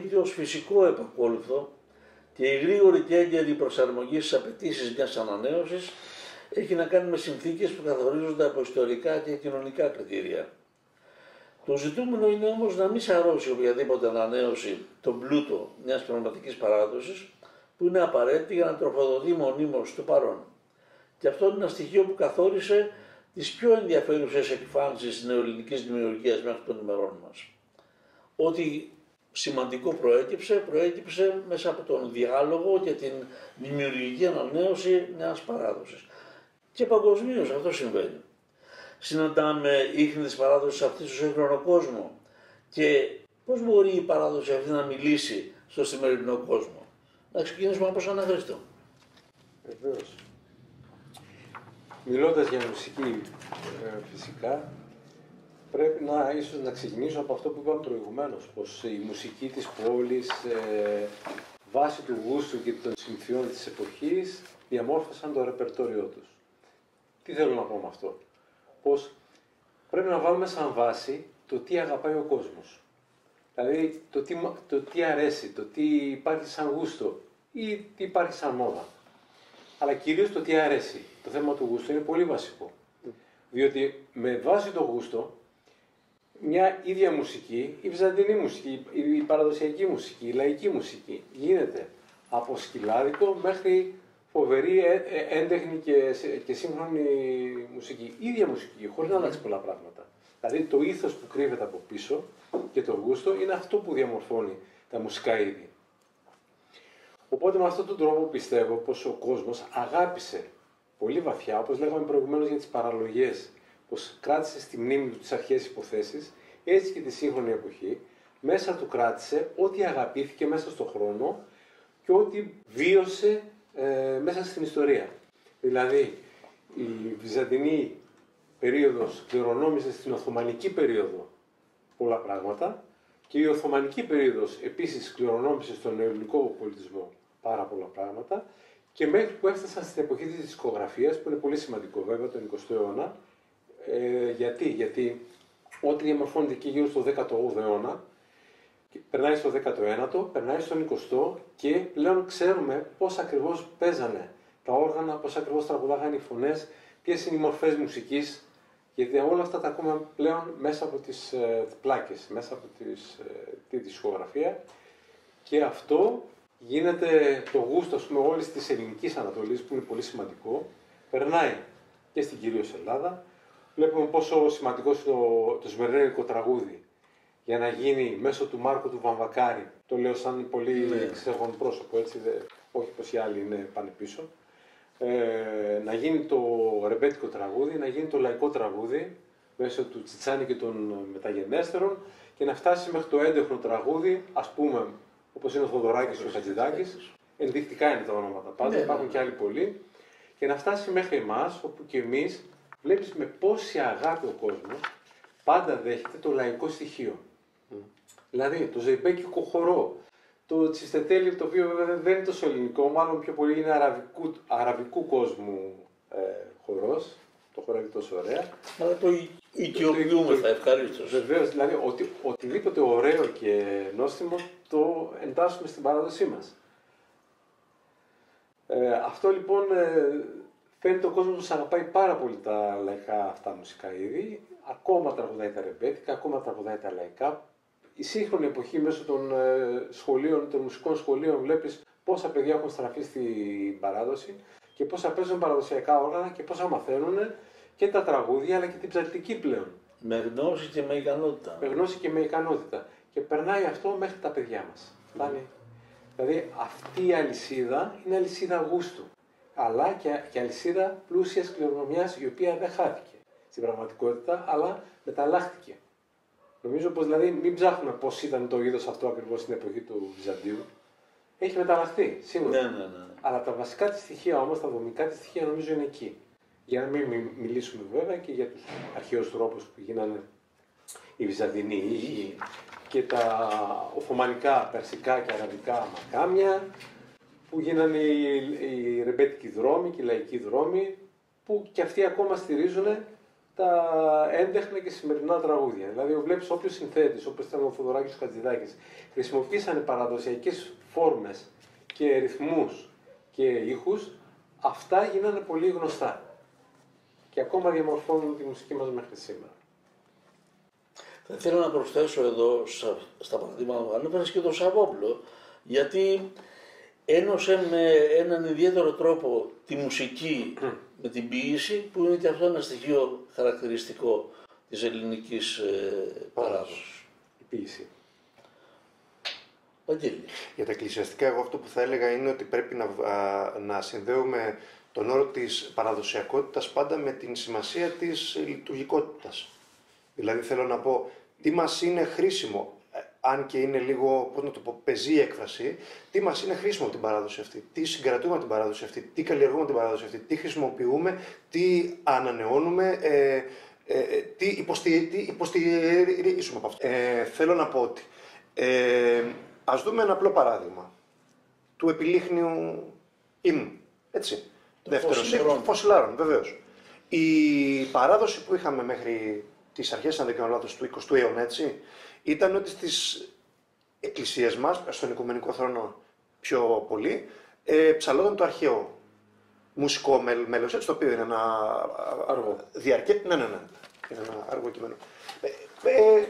αποκαλύπτει ως φυσικό επακόλουθο και η γρήγορη και έγκαιρη προσαρμογή στις απαιτήσεις μιας ανανέωσης έχει να κάνει με συνθήκες που καθορίζονται από ιστορικά και κοινωνικά κριτήρια. Το ζητούμενο είναι όμως να μην σαρώσει οποιαδήποτε ανανέωση τον πλούτο μιας πνευματικής παράδοσης που είναι απαραίτητη για να τροφοδοτεί μονίμως το παρόν. Και αυτό είναι ένα στοιχείο που καθόρισε τις πιο ενδιαφέρουσες επιφάνσεις της νεοελληνικής δημιουργίας μέχρι των ημερών μας. Ότι σημαντικό προέκυψε, προέκυψε μέσα από τον διάλογο και την δημιουργική ανανέωση μιας παράδοσης. Και παγκοσμίως αυτό συμβαίνει. Συναντάμε ίχνη της παράδοσης αυτής στον σύγχρονο κόσμο και πώς μπορεί η παράδοση αυτή να μιλήσει στον σημερινό κόσμο. Να ξεκινήσουμε από σαν Χριστό. Βεβαίως. Μιλώντας για μουσική ε, φυσικά, πρέπει να, ίσως να ξεκινήσω από αυτό που είπαμε προηγουμένως, πως η μουσική της πόλης, ε, βάσει του γούστου και των συνθειών της εποχής, διαμόρφωσαν το ρεπερτόριό τους. Τι θέλω να πω με αυτό? Πως πρέπει να βάλουμε σαν βάση το τι αγαπάει ο κόσμος. Δηλαδή το τι, το τι αρέσει, το τι υπάρχει σαν γούστο ή τι υπάρχει σαν μόδα. Αλλά κυρίως το τι αρέσει. Το θέμα του γούστου είναι πολύ βασικό. Διότι με βάση το γούστο, μια ίδια μουσική, η βυζαντινή μουσική, η παραδοσιακή μουσική, η λαϊκή μουσική, γίνεται από σκυλάδικο μέχρι φοβερή, έντεχνη και σύγχρονη μουσική. Η ίδια μουσική, χωρίς να αλλάξει πολλά πράγματα. Δηλαδή το ήθος που κρύβεται από πίσω και το γούστο είναι αυτό που διαμορφώνει τα μουσικά είδη. Οπότε με αυτόν τον τρόπο πιστεύω πως ο κόσμος αγάπησε πολύ βαθιά, όπως λέγαμε προηγουμένως για τις παραλογές, πως κράτησε στη μνήμη του τις αρχαίες υποθέσεις, έτσι και τη σύγχρονη εποχή, μέσα του κράτησε ό,τι αγαπήθηκε μέσα στον χρόνο και ό,τι βίωσε ε, μέσα στην ιστορία. Δηλαδή, η Βυζαντινή περίοδος κληρονόμησε στην Οθωμανική περίοδο πολλά πράγματα και η Οθωμανική περίοδος επίσης κληρονόμησε στον ελληνικό πολιτισμό πάρα πολλά πράγματα. Και μέχρι που έφτασαν στην εποχή της δισκογραφίας, που είναι πολύ σημαντικό βέβαια τον εικοστό αιώνα, ε, γιατί, γιατί ό,τι διαμορφώνεται εκεί γύρω στο δέκατο όγδοο αιώνα, περνάει στο δέκατο ένατο, περνάει στον εικοστό και πλέον ξέρουμε πώς ακριβώς παίζανε τα όργανα, πώς ακριβώς τραγουδάγαν οι φωνές, ποιες είναι οι μορφές μουσικής, γιατί όλα αυτά τα ακούμε πλέον μέσα από τις ε, πλάκες, μέσα από τις, ε, τη δισκογραφία και αυτό γίνεται το γούστο, ας πούμε, όλης της ελληνικής Ανατολής, που είναι πολύ σημαντικό, περνάει και στην κυρίως Ελλάδα. Βλέπουμε πόσο σημαντικό είναι το, το σμερνέικο τραγούδι για να γίνει μέσω του Μάρκου του Βαμβακάρη. Το λέω σαν πολύ yeah. ξεχωριστό πρόσωπο, έτσι, δε, όχι πως οι άλλοι είναι πάνε πίσω. Ε, να γίνει το ρεμπέτικο τραγούδι, να γίνει το λαϊκό τραγούδι μέσω του Τσιτσάνη και των μεταγενέστερων και να φτάσει μέχρι το έντεχνο τραγούδι, ας πούμε, όπως είναι ο Θοδωράκης και ο Χατζηδάκης, ενδεικτικά είναι τα ονόματα πάντα, ναι, υπάρχουν ναι. και άλλοι πολλοί, και να φτάσει μέχρι εμάς, όπου και εμείς βλέπεις με πόση αγάπη ο κόσμος πάντα δέχεται το λαϊκό στοιχείο. Mm. Δηλαδή το ζεϊπέκικο χορό, το τσιστετέλι, το οποίο βέβαια δεν είναι τόσο ελληνικό, μάλλον πιο πολύ είναι αραβικού, αραβικού κόσμου ε, χορός, το χορεύει τόσο ωραία. Αλλά το οικειοποιούμεθα, ευχαρίστως. Βεβαίως, δηλαδή οτι, οτιδήποτε ωραίο και νόστιμο το εντάσσουμε στην παράδοσή μας. Ε, αυτό λοιπόν ε, φαίνεται ο κόσμος που αγαπάει πάρα πολύ τα λαϊκά αυτά μουσικά είδη, ακόμα τραγουδάει τα ρεμπέτικα, ακόμα τραγουδάει τα λαϊκά. Η σύγχρονη εποχή μέσω των, ε, σχολείων, των μουσικών σχολείων βλέπεις πόσα παιδιά έχουν στραφεί στην παράδοση και πόσα παίζουν παραδοσιακά όργανα και πόσα μαθαίνουν και τα τραγούδια αλλά και την ψαλτική πλέον. Με γνώση και με ικανότητα. Με γνώση και με ικανότητα. Και περνάει αυτό μέχρι τα παιδιά μας. Mm. Δηλαδή αυτή η αλυσίδα είναι αλυσίδα γούστου, αλλά και, και αλυσίδα πλούσιας κληρονομιάς η οποία δεν χάθηκε στην πραγματικότητα, αλλά μεταλλάχθηκε. Νομίζω πως δηλαδή μην ψάχνουμε πώς ήταν το είδος αυτό ακριβώς στην εποχή του Βυζαντίου. Έχει μεταλλαχθεί, σίγουρα. Ναι, ναι, ναι. Αλλά τα βασικά της στοιχεία όμως, τα δομικά της στοιχεία νομίζω είναι εκεί. Για να μην μιλήσουμε βέβαια και για τους αρχαίους τρόπους που γίνανε οι Βυζαντινοί ή και τα οθωμανικά, περσικά και αραβικά μακάμια, που γίνανε οι, οι ρεμπέτικοι δρόμοι και οι λαϊκοί δρόμοι, που και αυτοί ακόμα στηρίζουν τα έντεχνα και σημερινά τραγούδια. Δηλαδή, βλέπεις όποιος συνθέτης, όπως ήταν ο Θοδωράκης, ο Χατζηδάκης, χρησιμοποίησαν παραδοσιακές φόρμες και ρυθμούς και ήχους, αυτά γίνανε πολύ γνωστά. Και ακόμα διαμορφώνουν τη μουσική μας μέχρι σήμερα. Θα θέλω να προσθέσω εδώ στα παραδείγματα που ανέφερα και τον Σαβόπουλο, γιατί ένωσε με έναν ιδιαίτερο τρόπο τη μουσική με την ποίηση, που είναι και αυτό ένα στοιχείο χαρακτηριστικό της ελληνικής ε, παράδοσης. Η ποίηση. Αγγέλη. Για τα εκκλησιαστικά, εγώ αυτό που θα έλεγα είναι ότι πρέπει να, α, να συνδέουμε τον όρο της παραδοσιακότητας πάντα με την σημασία της λειτουργικότητας. Δηλαδή θέλω να πω τι μας είναι χρήσιμο, αν και είναι λίγο, πώς να το πω, πεζή η έκφραση, τι μας είναι χρήσιμο την παράδοση αυτή, τι συγκρατούμε την παράδοση αυτή, τι καλλιεργούμε την παράδοση αυτή, τι χρησιμοποιούμε, τι ανανεώνουμε, ε, ε, τι υποστηρίζουμε από αυτό. Ε, θέλω να πω ότι ε, ας δούμε ένα απλό παράδειγμα του επιλίχνιου ύμνου, έτσι, το δεύτερο σύγχρονο Φωσιλάρων, βεβαίως. Η παράδοση που είχαμε μέχρι τις αρχές, αν δεν κάνω λάθος, του εικοστού αιώνα, έτσι, ήταν ότι στις εκκλησίες μας, στον Οικουμενικό Θρόνο πιο πολύ, ε, ψαλόταν το αρχαίο μουσικό μέλος, έτσι, το οποίο είναι ένα αργό διαρκέ... Ναι, ναι, ναι, είναι ένα αργό κειμένο. Ε, ε,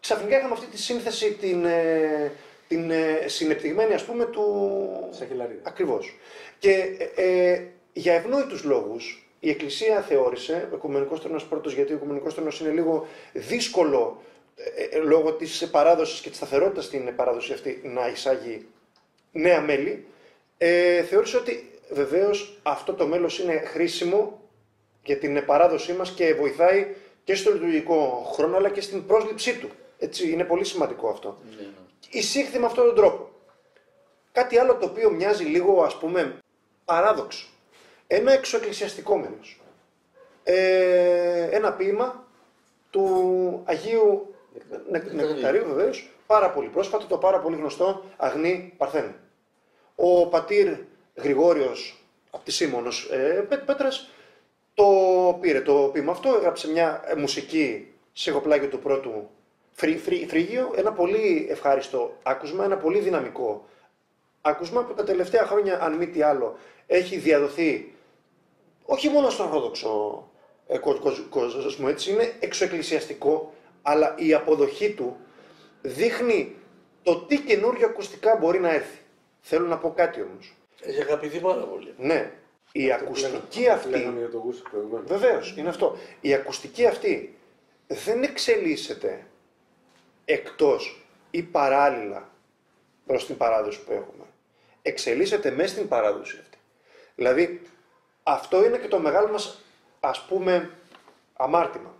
ξαφνικά είχαμε αυτή τη σύνθεση, την, ε, την ε, συνεπτυγμένη, ας πούμε, του... Σαχελαρίδη. Ακριβώς. Και ε, ε, για ευνόητους λόγους, η Εκκλησία θεώρησε, ο Οικουμενικός Θρόνος πρώτος, γιατί ο Οικουμενικός Θρόνος είναι λίγο δύσκολο λόγω της παράδοσης και της σταθερότητας στην παράδοση αυτή να εισάγει νέα μέλη, ε, θεώρησε ότι βεβαίως αυτό το μέλος είναι χρήσιμο για την παράδοσή μας και βοηθάει και στο λειτουργικό χρόνο αλλά και στην πρόσληψή του. Έτσι, είναι πολύ σημαντικό αυτό. Mm. Εισήχθη με αυτόν τον τρόπο. Κάτι άλλο το οποίο μοιάζει λίγο, ας πούμε, παράδοξο. Ένα εξωεκκλησιαστικό μέλος. Ε, ένα ποίημα του Αγίου Νεκταρίου, βεβαίως, πάρα πολύ πρόσφατο, το πάρα πολύ γνωστό Αγνή Παρθένου. Ο πατήρ Γρηγόριος από τη Σίμωνος ε, Πέτρας το πήρε το ποίημα αυτό, έγραψε μια μουσική στιχοπλάγιο του πρώτου φρύ, φρύ, φρύγιο, ένα πολύ ευχάριστο άκουσμα, ένα πολύ δυναμικό άκουσμα που τα τελευταία χρόνια, αν μη τι άλλο, έχει διαδοθεί όχι μόνο στον Ορθόδοξο ε, κόσμο, έτσι, είναι εξωεκκλησιαστικό, αλλά η αποδοχή του δείχνει το τι καινούριο ακουστικά μπορεί να έρθει. Θέλω να πω κάτι όμως. Έχει αγαπηθεί πάρα πολύ. Ναι. Η αυτό ακουστική πλέον, αυτή... Πλέον για το γούσο προηγούμενο. Βεβαίως, είναι αυτό. Η ακουστική αυτή δεν εξελίσσεται εκτός ή παράλληλα προς την παράδοση που έχουμε. Εξελίσσεται μέσα στην παράδοση αυτή. Δηλαδή, αυτό είναι και το μεγάλο μας, ας πούμε, αμάρτημα.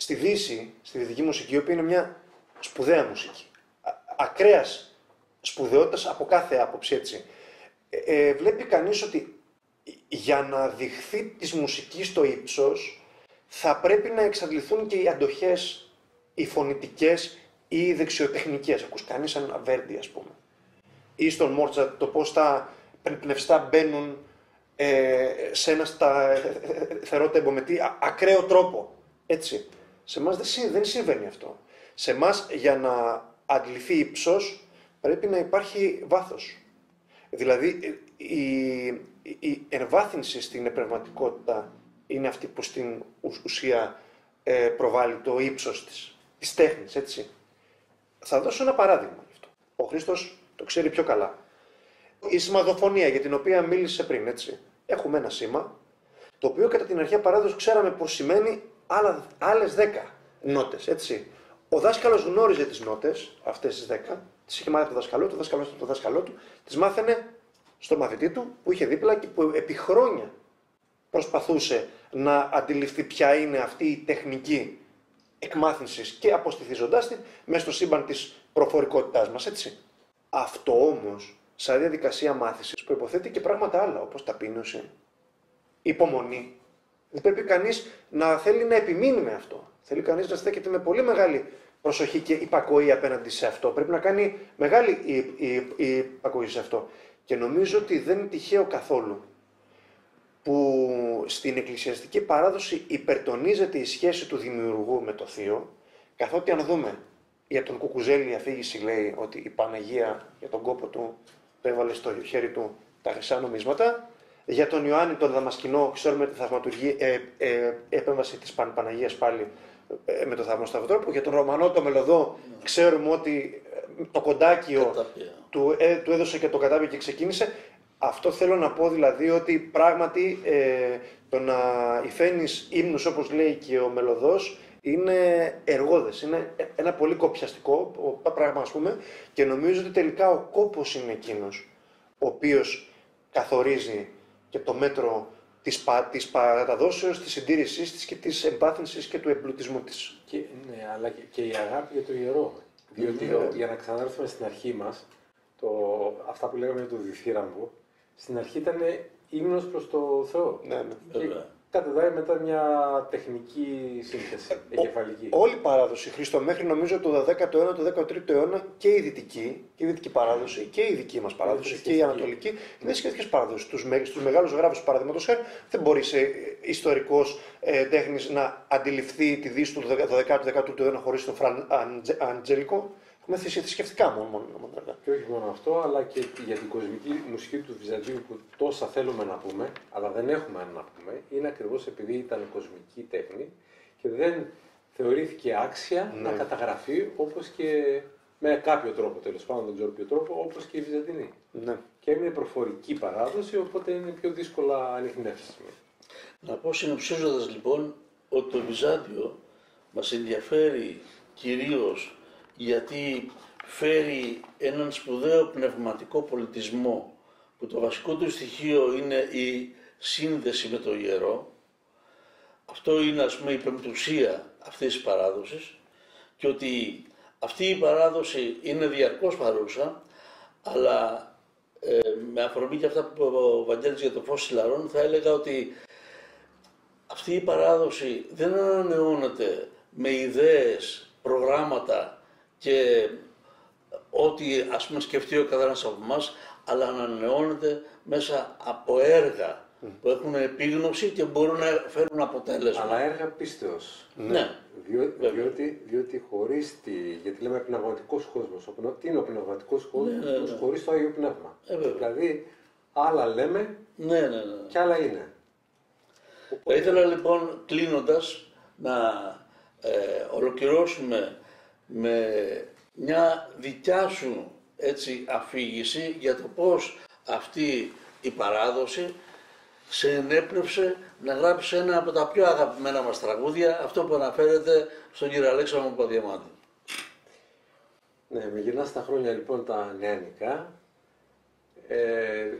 Στη Δύση, στη δυτική μουσική, η οποία είναι μια σπουδαία μουσική, ακραίας σπουδαιότητας από κάθε άποψη, έτσι, ε, ε, βλέπει κανείς ότι για να δειχθεί της μουσικής στο ύψος, θα πρέπει να εξαντληθούν και οι αντοχές, οι φωνητικές ή οι δεξιοτεχνικές. Ακούς κανείς σαν Βέρντι, ας πούμε, ή στον Μότσαρτ, το πώς τα πνευστά μπαίνουν ε, σε ένα σταθερό τέμπο με τι ακραίο τρόπο, έτσι. Σε εμάς δεν συμβαίνει αυτό. Σε εμάς για να αντληθεί ύψος πρέπει να υπάρχει βάθος. Δηλαδή η, η εμβάθυνση στην επνευματικότητα είναι αυτή που στην ουσία ε, προβάλλει το ύψος της, της τέχνης, έτσι. Θα δώσω ένα παράδειγμα γι' αυτό. Ο Χρήστος το ξέρει πιο καλά. Η σημαδοφωνία για την οποία μίλησε πριν, έτσι. Έχουμε ένα σήμα, το οποίο κατά την αρχαία παράδοση ξέραμε πως σημαίνει άλλες δέκα νότες, έτσι. Ο δάσκαλος γνώριζε τις νότες, αυτές τις δέκα, τις είχε μάθει από το δάσκαλό του, το δάσκαλό του, το δάσκαλό του, τις μάθαινε στο μαθητή του που είχε δίπλα και που επί χρόνια προσπαθούσε να αντιληφθεί ποια είναι αυτή η τεχνική εκμάθησης και αποστηθίζοντάς την μέσα στο σύμπαν της προφορικότητάς μας, έτσι. Αυτό όμως, σαν διαδικασία μάθησης, προϋποθέτει και πράγματα άλλα, όπως ταπείνωση, υπομονή. Δεν πρέπει κανείς να θέλει να επιμείνει με αυτό. Θέλει κανείς να στέκεται με πολύ μεγάλη προσοχή και υπακοή απέναντι σε αυτό. Πρέπει να κάνει μεγάλη υπακοή σε αυτό. Και νομίζω ότι δεν είναι τυχαίο καθόλου που στην εκκλησιαστική παράδοση υπερτονίζεται η σχέση του δημιουργού με το θείο, καθότι αν δούμε για τον Κουκουζέλη η αφήγηση λέει ότι η Παναγία για τον κόπο του το έβαλε στο χέρι του τα χρυσά νομίσματα, για τον Ιωάννη τον Δαμασκηνό ξέρουμε τη θαυματουργή, ε, ε, επέμβαση της Παναγίας πάλι ε, με το θαυμαστό τρόπο, για τον Ρωμανό το μελωδό ξέρουμε ότι το κοντάκιο του, ε, του έδωσε και το κατάπιε και ξεκίνησε. Αυτό θέλω να πω δηλαδή ότι πράγματι ε, το να υφαίνεις ύμνους όπως λέει και ο μελωδός είναι εργώδες, είναι ένα πολύ κοπιαστικό πράγμα ας πούμε και νομίζω ότι τελικά ο κόπος είναι εκείνος ο οποίος καθορίζει και το μέτρο της, πα, της παραδόσεως, της συντήρησής της και της εμπάθυνσης και του εμπλουτισμού της. Και, ναι, αλλά και, και η αγάπη για το ιερό, διότι ναι. ο, για να ξανάρθουμε στην αρχή μας, το, αυτά που λέγαμε για το διθύραμβο, στην αρχή ήταν ύμνος προς το Θεό. Ναι, ναι. Και κατεδάει μετά μια τεχνική σύνθεση, εγκεφαλική. Όλη η παράδοση, Χριστό, μέχρι νομίζω το δέκατο αιώνα, το δέκατο τρίτο αιώνα και η δυτική, και η δυτική παράδοση και η δική μας παράδοση και η ανατολική είναι σχετικές παράδοσεις. Τους, με, τους μεγάλους γράφους, παραδείγματος χάρη, δεν μπορεί σε ιστορικός ε, τέχνης να αντιληφθεί τη δύση του δέκατου δέκατου τρίτου αιώνα χωρίς τον Φραν Αντζε, Αντζελικό. Με θρησκευτικά μόνο, μόνο, μόνο. Και όχι μόνο αυτό, αλλά και για την κοσμική μουσική του Βυζαντίου που τόσα θέλουμε να πούμε, αλλά δεν έχουμε να πούμε, είναι ακριβώς επειδή ήταν κοσμική τέχνη και δεν θεωρήθηκε άξια ναι. να καταγραφεί όπως και με κάποιο τρόπο, τέλος πάντων δεν ξέρω ποιο τρόπο, όπως και η Βυζαντινή. Ναι. Και είναι προφορική παράδοση, οπότε είναι πιο δύσκολα ανιχνεύσιμη. Να πω συνοψίζοντας λοιπόν ότι το Βυζάντιο μας ενδιαφέρει κυρίως γιατί φέρει έναν σπουδαίο πνευματικό πολιτισμό που το βασικό του στοιχείο είναι η σύνδεση με το ιερό. Αυτό είναι ας πούμε η πεμπτουσία αυτής της παράδοσης και ότι αυτή η παράδοση είναι διαρκώς παρούσα, αλλά ε, με αφορμή και αυτά που ο Βαγγέλης για το φως συλλαρών θα έλεγα ότι αυτή η παράδοση δεν ανανεώνεται με ιδέες, προγράμματα και ό,τι ας πούμε σκεφτεί ο καθένας από εμάς, αλλά ανανεώνεται μέσα από έργα που έχουν επίγνωση και μπορούν να φέρουν αποτέλεσμα. Αλλά έργα πίστεως. Ναι. Διό, διότι, διότι χωρίς τη, γιατί λέμε πνευματικός κόσμος, τι είναι ο πνευματικός κόσμος ναι, ναι, ναι. χωρίς το Άγιο Πνεύμα. Ε, δηλαδή άλλα λέμε ναι, ναι, ναι. και άλλα είναι. Θα ήθελα λοιπόν κλείνοντας να ε, ολοκληρώσουμε με μια δικιά σου έτσι, αφήγηση για το πώς αυτή η παράδοση σε ενέπνευσε να γράψει ένα από τα πιο αγαπημένα μας τραγούδια, αυτό που αναφέρεται στον κύριο Αλέξανδρο Παπαδιαμάντη. Ναι, με γυρνάς τα χρόνια λοιπόν τα νεανικά, ε,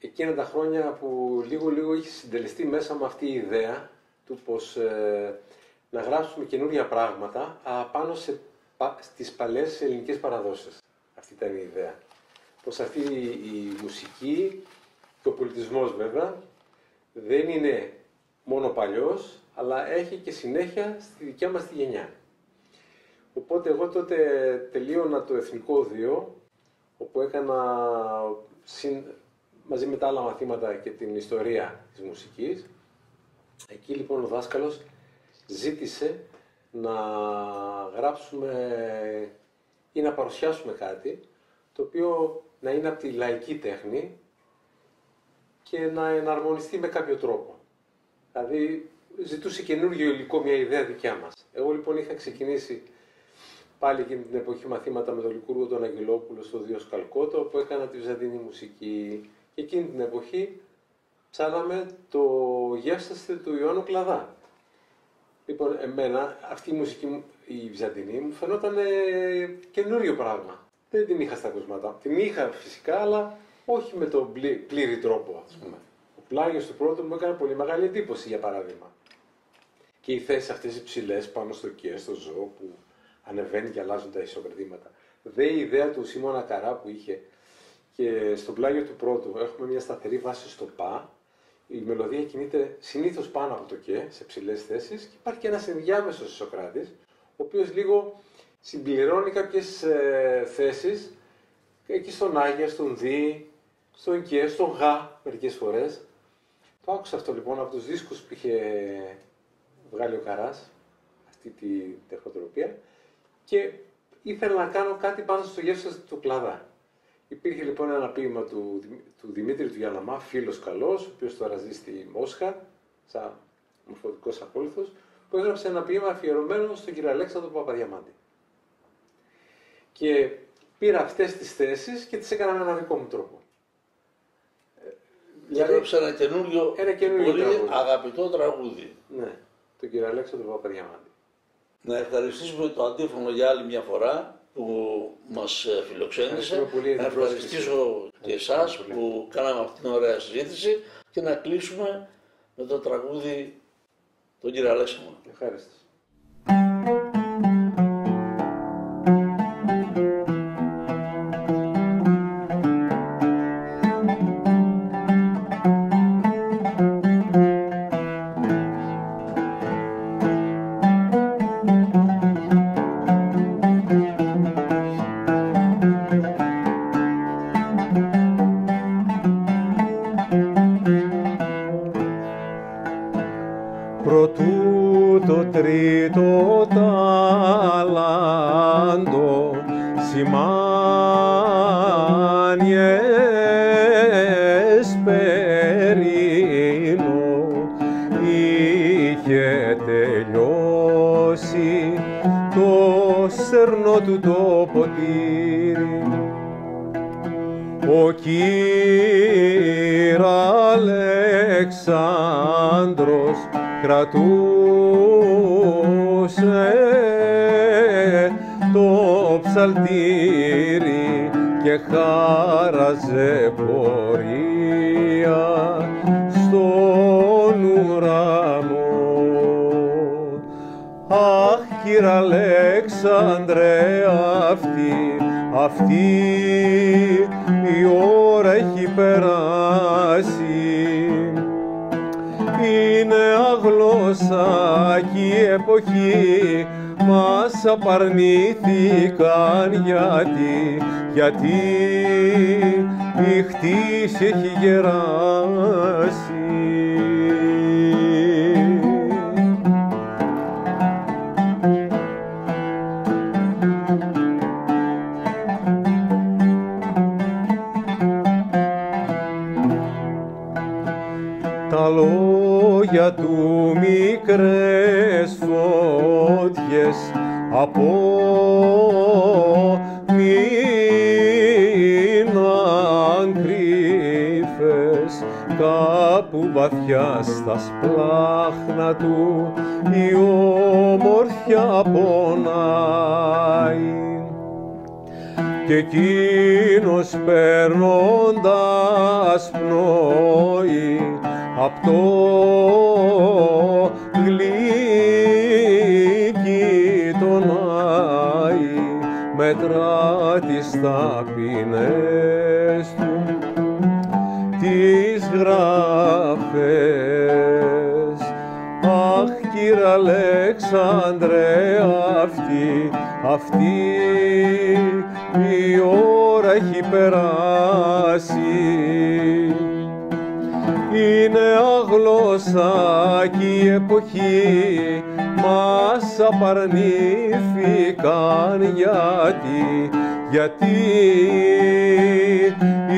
εκείνα τα χρόνια που λίγο λίγο είχε συντελεστεί μέσα με αυτή η ιδέα του πως ε, να γράψουμε καινούργια πράγματα πάνω σε στις παλές ελληνικές παραδόσεις. Αυτή ήταν η ιδέα. Πως αυτή η μουσική και ο πολιτισμός βέβαια δεν είναι μόνο παλιός, αλλά έχει και συνέχεια στη δικιά μας τη γενιά. Οπότε εγώ τότε τελείωνα το Εθνικό Δύο, όπου έκανα μαζί με τα άλλα μαθήματα και την ιστορία της μουσικής. Εκεί λοιπόν ο δάσκαλος ζήτησε να γράψουμε ή να παρουσιάσουμε κάτι το οποίο να είναι από τη λαϊκή τέχνη και να εναρμονιστεί με κάποιο τρόπο. Δηλαδή ζητούσε καινούργιο υλικό, μια ιδέα δικιά μας. Εγώ λοιπόν είχα ξεκινήσει πάλι και την εποχή μαθήματα με τον Λυκούργο τον Αγγελόπουλο στο Δίο Σκαλκότο που έκανα τη Βυζαντινή μουσική και εκείνη την εποχή ψάλαμε το γεύσαστε του Ιωάννου Κλαδά. Λοιπόν, εμένα αυτή η μουσική, η Βυζαντινή, μου φαινόταν καινούριο πράγμα. Δεν την είχα στα κοσμάτα. Την είχα φυσικά, αλλά όχι με τον πλή, πλήρη τρόπο, ας πούμε. Ο πλάγιος του πρώτου μου έκανε πολύ μεγάλη εντύπωση, για παράδειγμα. Και οι θέσεις αυτές οι ψηλές πάνω στο κιέ, στο ζώο, που ανεβαίνει και αλλάζουν τα ισοκρατήματα. Δε η ιδέα του Σίμωνα Καρά που είχε. Και στον πλάγιο του πρώτου έχουμε μια σταθερή βάση στο πα. Η μελωδία κινείται συνήθως πάνω από το και, σε ψηλές θέσεις και υπάρχει και ένας ενδιάμεσος Ισοκράτης, ο οποίος λίγο συμπληρώνει κάποιες ε, θέσεις εκεί στον Άγια, στον Δι, στον και, στον Γα μερικές φορές Το άκουσα αυτό λοιπόν από τους δίσκους που είχε βγάλει ο Καράς, αυτή την τεχοτροπία, και ήθελα να κάνω κάτι πάνω στο γεύσος του Κλαδά. Υπήρχε λοιπόν ένα ποίημα του, του Δημήτρη του Γιαναμά, φίλος καλός, ο οποίος τώρα ζει στη Μόσχα, σαν μορφωτικός ακόλουθος, που έγραψε ένα ποίημα αφιερωμένο στον κύριο Αλέξανδρο Παπαδιαμάντη. Και πήρα αυτές τις θέσεις και τις έκανα με έναν δικό μου τρόπο. Έγραψε ένα καινούριο, ένα καινούριο πολύ τραγούδι. Αγαπητό τραγούδι. Ναι, τον κύριο Αλέξανδρο Παπαδιαμάντη. Να ευχαριστήσουμε το αντίφωνο για άλλη μια φορά που μας φιλοξένησε. Να ευχαριστήσω και εσάς που κάναμε αυτήν την ωραία συζήτηση και να κλείσουμε με το τραγούδι τον κύριο Αλέξανδρο. Ευχαριστώ. Γιατί η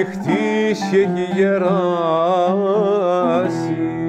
χτίση έχει γεράσει.